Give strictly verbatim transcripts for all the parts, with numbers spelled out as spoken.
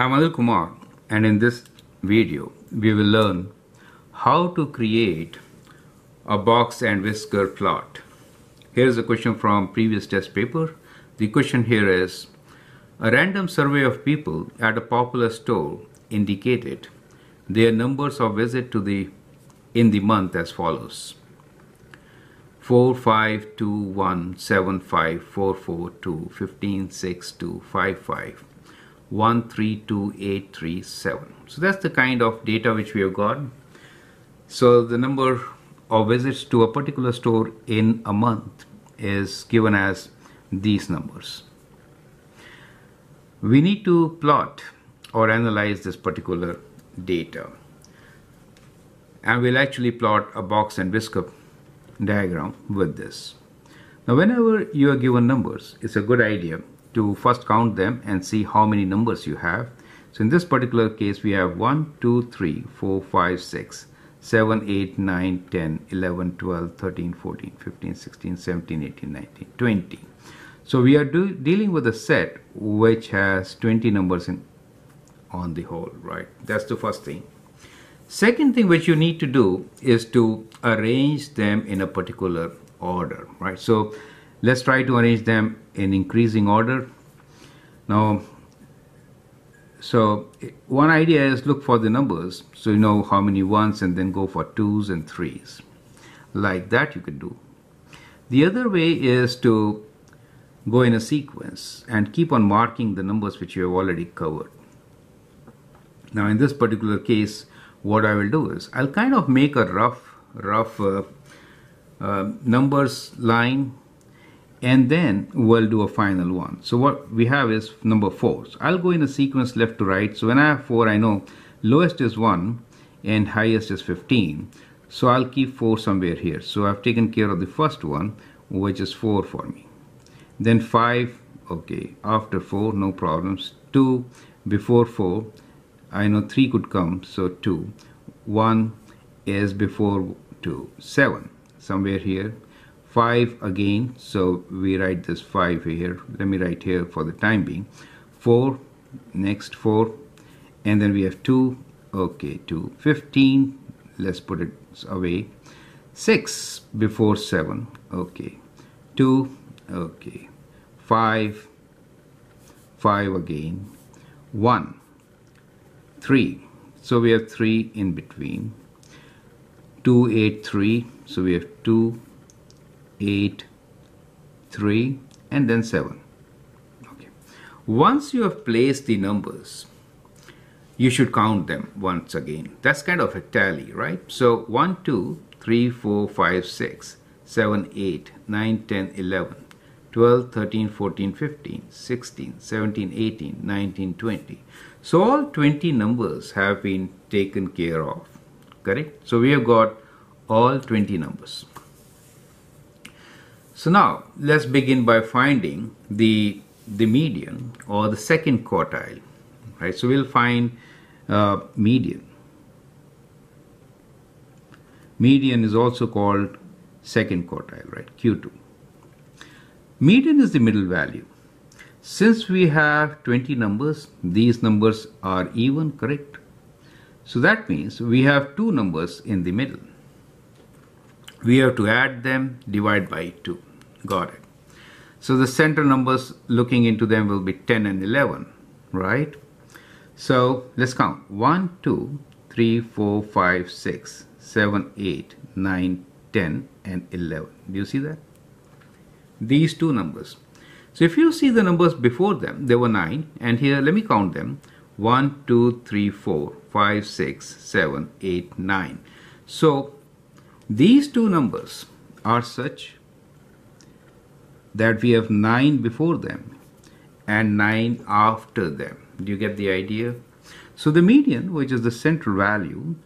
I'm Anil Kumar, and in this video we will learn how to create a box and whisker plot. Here is a question from previous test paper. The question here is, a random survey of people at a popular store indicated their numbers of visits to the in the month as follows: four, five, two, one, seven, five, four, four, two, fifteen, six, two, five, five, one, three, two, eight, three, seven. So that's the kind of data which we have got. So the number of visits to a particular store in a month is given as these numbers. We need to plot or analyze this particular data, and we'll actually plot a box and whisker diagram with this. Now, whenever you are given numbers, it's a good idea to first count them and see how many numbers you have. So in this particular case, we have one, two, three, four, five, six, seven, eight, nine, ten, eleven, twelve, thirteen, fourteen, fifteen, sixteen, seventeen, eighteen, nineteen, twenty. So we are do, dealing with a set which has twenty numbers in on the whole, right? That's the first thing. Second thing which you need to do is to arrange them in a particular order, right? So let's try to arrange them in increasing order. Now, so one idea is look for the numbers, so you know how many ones, and then go for twos and threes. Like that you could do. The other way is to go in a sequence and keep on marking the numbers which you have already covered. Now in this particular case, what I will do is I'll kind of make a rough rough uh, uh, numbers line, and then we'll do a final one. So what we have is number four. So I'll go in a sequence left to right. So when I have four, I know lowest is one and highest is fifteen. So I'll keep four somewhere here. So I've taken care of the first one, which is four for me. Then five, okay, after four, no problems. Two, before four, I know three could come, so two. One is before two, seven, somewhere here. Five again, so we write this five here. Let me write here for the time being. Four, next four, and then we have two, okay, two. Fifteen, let's put it away. Six before seven, okay. Two, okay. Five, five again. One. three, so we have three in between. Two, eight, three, so we have two, eight, three, and then seven. Okay, once you have placed the numbers, you should count them once again. That's kind of a tally, right? So one, two, three, four, five, six, seven, eight, nine, ten, eleven, twelve, thirteen, fourteen, fifteen, sixteen, seventeen, eighteen, nineteen, twenty. So all twenty numbers have been taken care of, correct? So we have got all twenty numbers. So now let's begin by finding the, the median or the second quartile, right? So we'll find uh, median. Median is also called second quartile, right? Q two. Median is the middle value. Since we have twenty numbers, these numbers are even, correct? So that means we have two numbers in the middle. We have to add them, divide by two. Got it. So the center numbers, looking into them, will be ten and eleven, right? So let's count. one, two, three, four, five, six, seven, eight, nine, ten, and eleven. Do you see that? These two numbers. So if you see the numbers before them, there were nine, and here let me count them. one, two, three, four, five, six, seven, eight, nine. So these two numbers are such that we have nine before them and nine after them. Do you get the idea? So the median, which is the central value,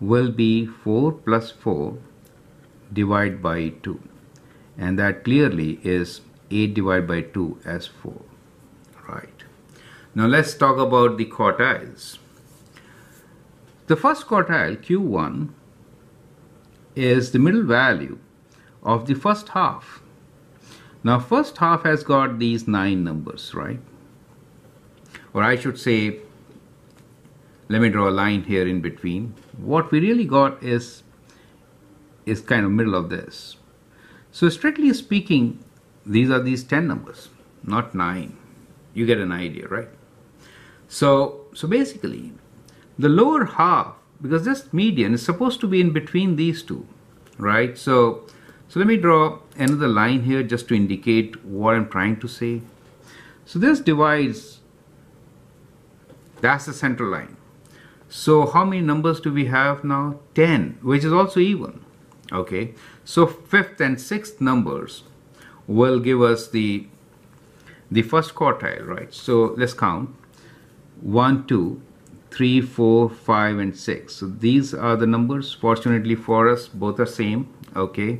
will be four plus four divided by two, and that clearly is eight divided by two as four, right? Now let's talk about the quartiles. The first quartile, Q one, is the middle value of the first half. Now first half has got these nine numbers, right? Or I should say let me draw a line here in between. What we really got is is kind of middle of this. So strictly speaking, these are these ten numbers, not nine. You get an idea, right? So so basically, the lower half, because this median is supposed to be in between these two, right? So so let me draw another line here just to indicate what I'm trying to say. So this divides, that's the central line. So how many numbers do we have now? ten, which is also even. Okay, so fifth and sixth numbers will give us the the first quartile, right? So let's count one, two, three, four, five and six. So these are the numbers. Fortunately for us, both are same. Okay,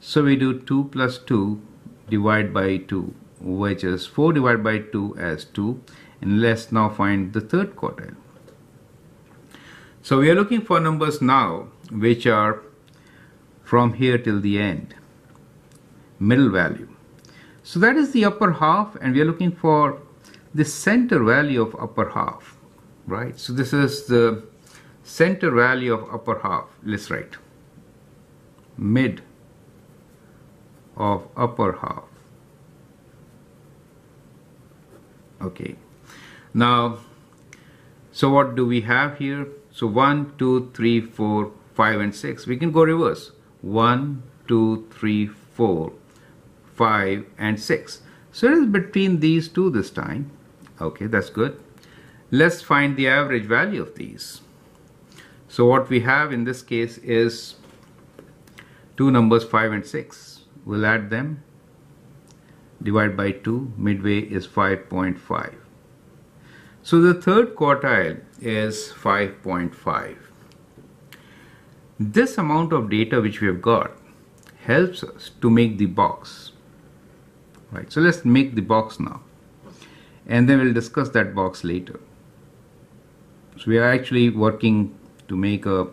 so we do two plus two divided by two, which is four divided by two as two. And let's now find the third quartile. So we are looking for numbers now which are from here till the end, middle value. So that is the upper half, and we are looking for the center value of upper half, right? So this is the center value of upper half. Let's write mid of upper half. Okay, now, so what do we have here? So one, two, three, four, five and six. We can go reverse. one, two, three, four, five and six. So it is between these two this time. Okay, that's good. Let's find the average value of these. So what we have in this case is two numbers, five and six. We'll add them. Divide by two. Midway is five point five. So the third quartile is five point five. This amount of data which we have got helps us to make the box, right? So let's make the box now, and then we'll discuss that box later. So we are actually working to make a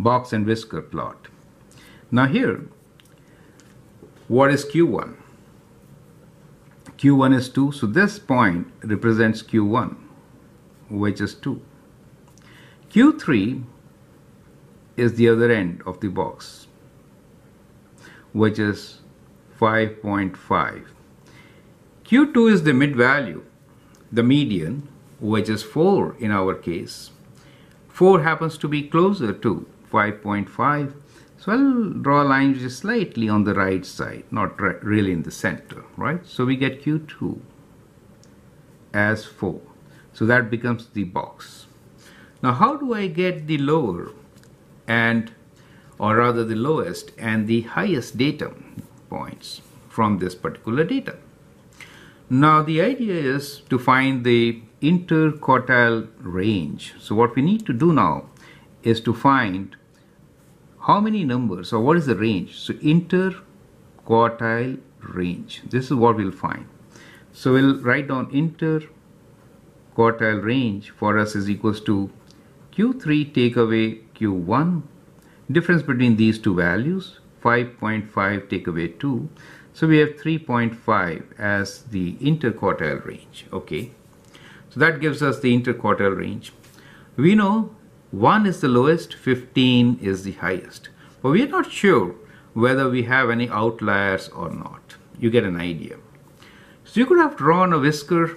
box and whisker plot. Now here, what is Q one? Q one is two, so this point represents Q one, which is two. Q three is the other end of the box, which is five point five. Q two is the mid value, the median, which is four in our case. four happens to be closer to five point five. So I'll draw a line just slightly on the right side, not re really in the center, right? So we get Q two as four. So that becomes the box. Now how do I get the lower and, or rather the lowest and the highest data points from this particular data? Now the idea is to find the interquartile range. So what we need to do now is to find how many numbers, or what is the range? So interquartile range, this is what we'll find. So we'll write down interquartile range for us is equals to Q three take away Q one, difference between these two values, five point five take away two. So we have three point five as the interquartile range. Okay, so that gives us the interquartile range. We know one is the lowest, fifteen is the highest, but we are not sure whether we have any outliers or not. You get an idea. So you could have drawn a whisker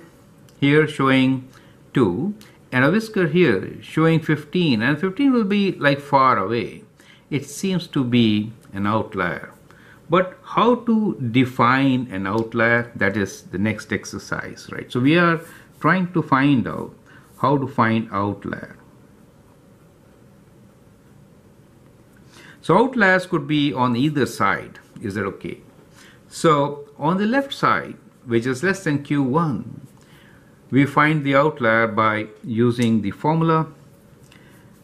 here showing two and a whisker here showing fifteen, and fifteen will be like far away. It seems to be an outlier, but how to define an outlier, that is the next exercise, right? So we are trying to find out how to find outlier. So outliers could be on either side. Is that okay? So on the left side, which is less than Q one, we find the outlier by using the formula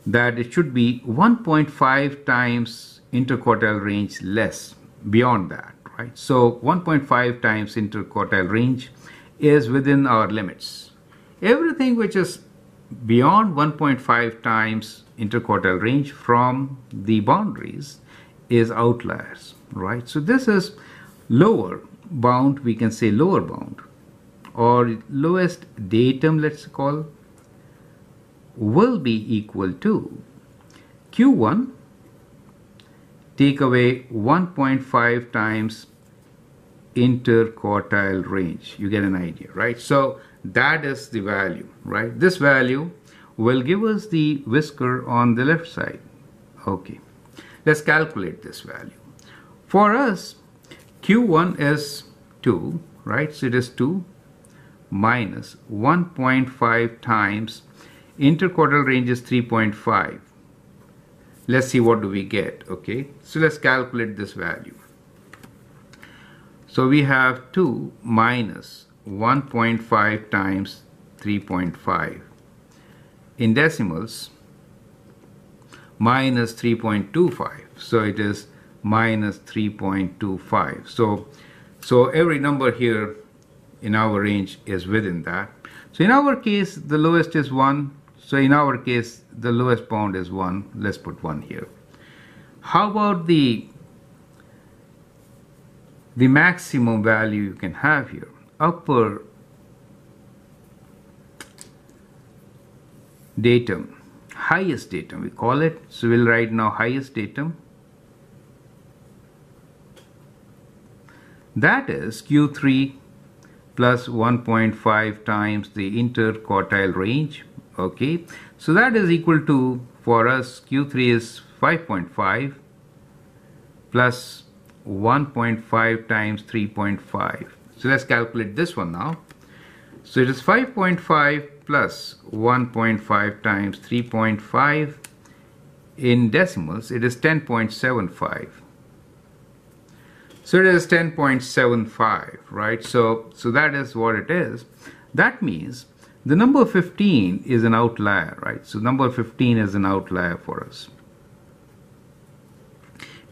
that it should be one point five times interquartile range less beyond that, right? So one point five times interquartile range is within our limits. Everything which is beyond one point five times interquartile range from the boundaries is outliers, right? So this is lower bound, we can say lower bound, or lowest datum, let's call, will be equal to Q one, take away one point five times interquartile range. You get an idea, right? So that is the value, right? This value will give us the whisker on the left side. Okay, let's calculate this value. For us, Q one is two, right? So it is two minus one point five times interquartile range is three point five. Let's see what do we get. Okay, so let's calculate this value. So we have two minus one point five times three point five in decimals, minus three point two five. So it is minus three point two five. So, so every number here in our range is within that. So in our case, the lowest is one. So in our case, the lowest bound is one. Let's put one here. How about the the maximum value you can have here? Upper datum, highest datum we call it. So we'll write now highest datum. That is Q three plus one point five times the interquartile range. Okay, so that is equal to, for us, Q three is five point five plus one point five times three point five. So let's calculate this one now. So it is five point five plus one point five times three point five. In decimals, it is ten point seven five. So it is ten point seven five, right? So, so that is what it is. That means the number fifteen is an outlier, right? So number fifteen is an outlier for us.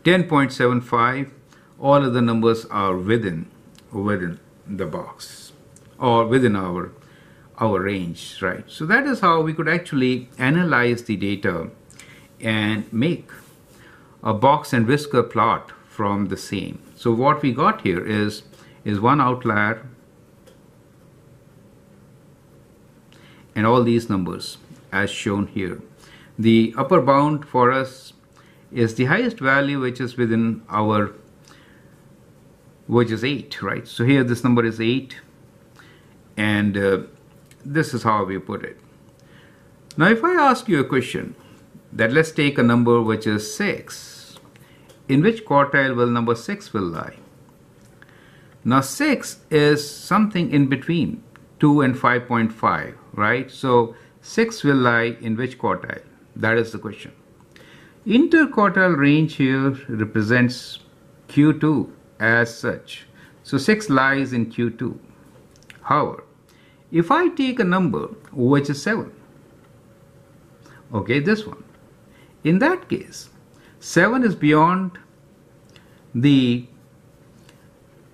ten point seven five, all of the numbers are within, within the box or within our, our range, right? So that is how we could actually analyze the data and make a box and whisker plot from the same. So what we got here is, is one outlier and all these numbers as shown here. The upper bound for us is the highest value, which is within our, which is eight, right? So here this number is eight, and uh, this is how we put it. Now if I ask you a question that let's take a number which is six, in which quartile will number six will lie? Now six is something in between two and five point five, right? So six will lie in which quartile? That is the question. Interquartile range here represents Q two as such. So six lies in Q two. However, if I take a number which is seven, okay, this one, in that case, seven is beyond the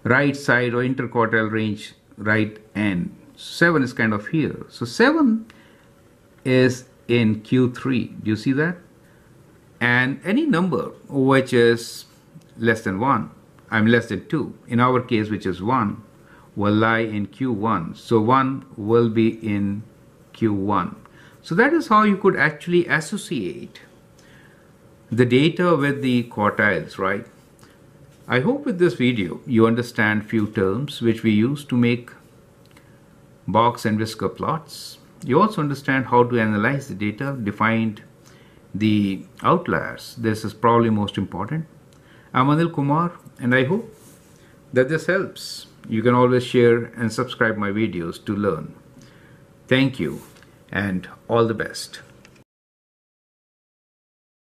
right side or interquartile range right end. seven is kind of here. So seven is in Q three. Do you see that? And any number which is less than one, I mean less than two, in our case which is one, will lie in Q one. So one will be in Q one. So that is how you could actually associate the data with the quartiles, right? I hope with this video you understand few terms which we use to make box and whisker plots. You also understand how to analyze the data, define the outliers. This is probably most important. I'm Anil Kumar, and I hope that this helps. You can always share and subscribe my videos to learn. Thank you, and all the best.